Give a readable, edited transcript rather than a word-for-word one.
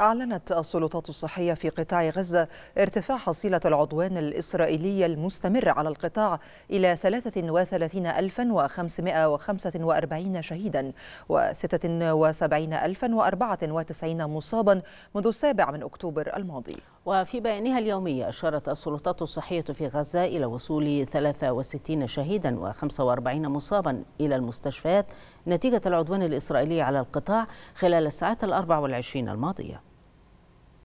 أعلنت السلطات الصحية في قطاع غزة ارتفاع حصيلة العدوان الإسرائيلي المستمر على القطاع إلى 33,545 شهيدا و76,094 مصابا منذ السابع من أكتوبر الماضي. وفي بيانها اليومي أشارت السلطات الصحية في غزة إلى وصول 63 شهيدا و45 مصابا إلى المستشفيات نتيجة العدوان الإسرائيلي على القطاع خلال الساعات ال24 الماضية.